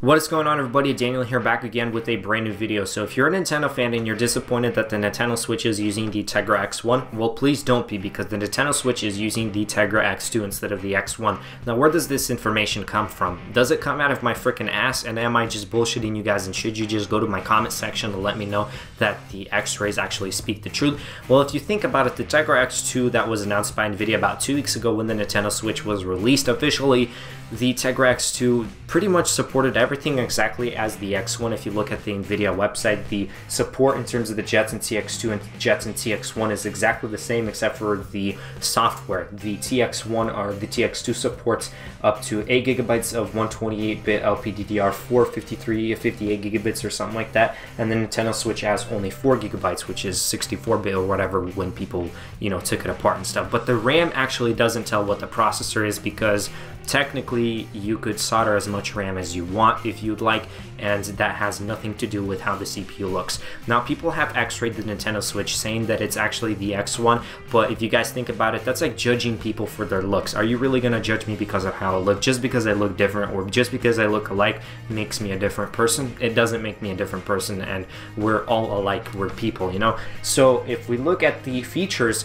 What is going on, everybody? Daniel here, back again with a brand new video. So if you're a Nintendo fan and you're disappointed that the Nintendo Switch is using the Tegra X1, well, please don't be, because the Nintendo Switch is using the Tegra X2 instead of the X1. Now, where does this information come from? Does it come out of my freaking ass, and am I just bullshitting you guys, and should you just go to my comment section to let me know that the X-rays actually speak the truth? Well, if you think about it, the Tegra X2 that was announced by Nvidia about 2 weeks ago when the Nintendo Switch was released officially, the Tegra X2 pretty much supported everything exactly as the X1. If you look at the Nvidia website, the support in terms of the Jetson TX2 and Jetson TX1 is exactly the same, except for the software. The TX1 or the TX2 supports up to 8 gigabytes of 128-bit lpddr4, 58 gigabits or something like that, and the Nintendo Switch has only 4 gigabytes, which is 64-bit or whatever when people, you know, took it apart and stuff. But the RAM actually doesn't tell what the processor is, because technically you could solder as much RAM as you want if you'd like, and that has nothing to do with how the CPU looks. Now, people have x-rayed the Nintendo Switch saying that it's actually the X1, but if you guys think about it, that's like judging people for their looks. Are you really gonna judge me because of how I look? Just because I look different or just because I look alike makes me a different person? It doesn't make me a different person, and we're all alike, we're people, you know? So if we look at the features,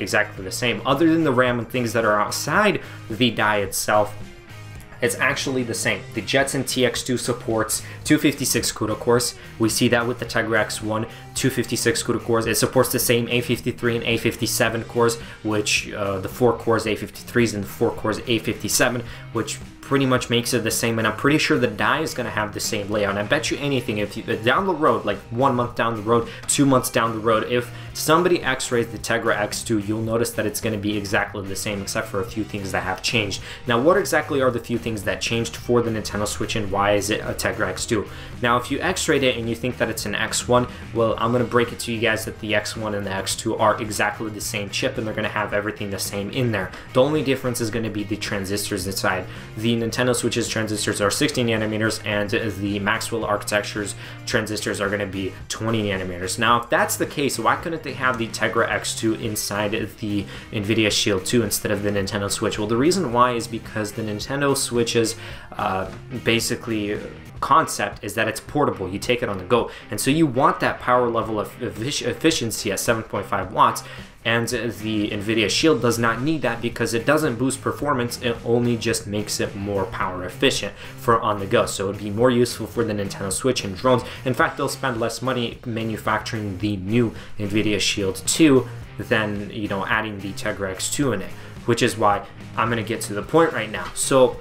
exactly the same, other than the RAM and things that are outside the die itself. It's actually the same. The Jetson TX2 supports 256 CUDA cores. We see that with the Tegra X1, 256 CUDA cores. It supports the same A53 and A57 cores, which the 4 cores A53s and the 4 cores A57, which pretty much makes it the same. And I'm pretty sure the die is going to have the same layout. And I bet you anything, if you, down the road, like 1 month down the road, 2 months down the road, if somebody x-rays the Tegra X2, you'll notice that it's going to be exactly the same, except for a few things that have changed. Now, what exactly are the few things that changed for the Nintendo Switch, and why is it a Tegra X2? Now, if you x-rayed it and you think that it's an X1, well, I'm going to break it to you guys that the X1 and the X2 are exactly the same chip, and they're going to have everything the same in there. The only difference is going to be the transistors inside. The Nintendo Switch's transistors are 16 nanometers, and the Maxwell architecture's transistors are going to be 20 nanometers. Now, if that's the case, why couldn't they have the Tegra X2 inside the Nvidia Shield 2 instead of the Nintendo Switch? Well, the reason why is because the Nintendo Switch's basically concept is that it's portable. You take it on the go, and so you want that power level of efficiency at 7.5 watts. And the Nvidia Shield does not need that, because it doesn't boost performance, it only just makes it more power efficient for on the go. So it'd be more useful for the Nintendo Switch and drones. In fact, they'll spend less money manufacturing the new Nvidia Shield 2 than, you know, adding the Tegra X2 in it, which is why I'm gonna get to the point right now. So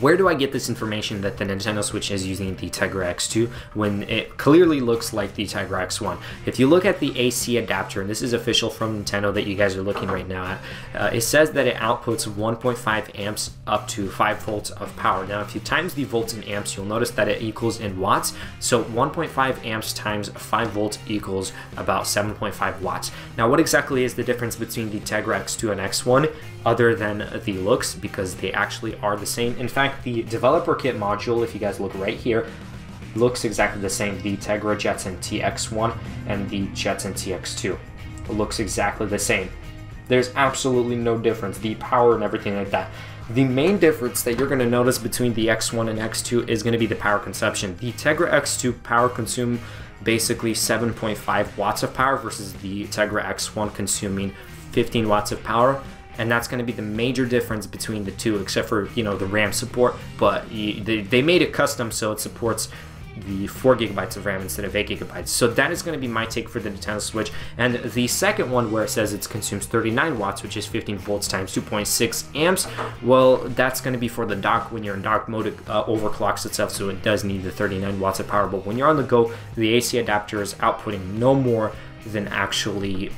where do I get this information that the Nintendo Switch is using the Tegra X2 when it clearly looks like the Tegra X1? If you look at the AC adapter, and this is official from Nintendo that you guys are looking right now at, it says that it outputs 1.5 amps up to 5 volts of power. Now, if you times the volts in amps, you'll notice that it equals in watts. So 1.5 amps times 5 volts equals about 7.5 watts. Now, what exactly is the difference between the Tegra X2 and X1, other than the looks, because they actually are the same? In fact, the developer kit module, if you guys look right here, looks exactly the same. The Tegra Jetson TX1 and the Jetson TX2 looks exactly the same. There's absolutely no difference, the power and everything like that. The main difference that you're going to notice between the X1 and X2 is going to be the power consumption. The Tegra X2 power consumed basically 7.5 watts of power versus the Tegra X1 consuming 15 watts of power. And that's going to be the major difference between the two, except for, you know, the RAM support. But they made it custom, so it supports the 4 gigabytes of RAM instead of 8 gigabytes. So that is going to be my take for the Nintendo Switch. And the second one, where it says it consumes 39 watts, which is 15 volts times 2.6 amps, well, that's going to be for the dock. When you're in dock mode, it overclocks itself, so it does need the 39 watts of power. But when you're on the go, the AC adapter is outputting no more than actually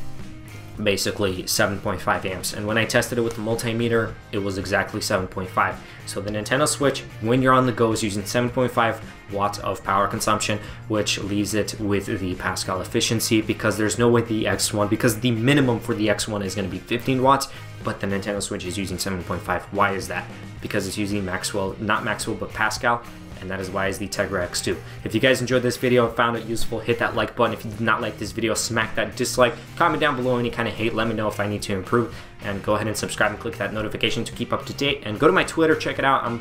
basically 7.5 amps. And when I tested it with the multimeter, it was exactly 7.5. So the Nintendo Switch, when you're on the go, is using 7.5 watts of power consumption, which leaves it with the Pascal efficiency, because there's no way the X1, because the minimum for the X1 is going to be 15 watts, but the Nintendo Switch is using 7.5. Why is that? Because it's using Maxwell, not Maxwell, but Pascal, and that is why it's the Tegra X2. If you guys enjoyed this video and found it useful, hit that like button. If you did not like this video, smack that dislike. Comment down below any kind of hate. Let me know if I need to improve. And go ahead and subscribe and click that notification to keep up to date. And go to my Twitter, check it out. I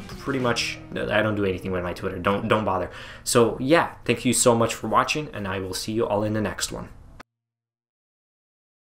don't do anything with my Twitter. Don't bother. So yeah, thank you so much for watching, and I will see you all in the next one.